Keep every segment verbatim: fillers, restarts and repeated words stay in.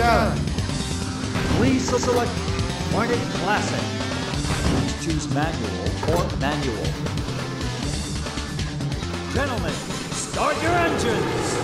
done. Please select Hornet Classic. Choose manual or manual. Gentlemen, start your engines.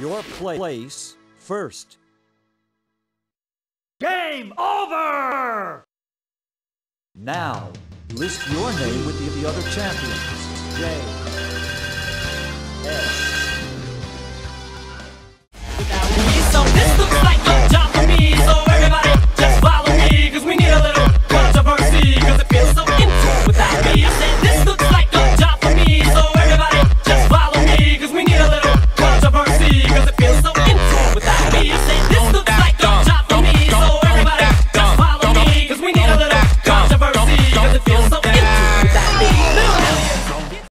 Your place first. Game over! Now, list your name with the, the other champions. J. S.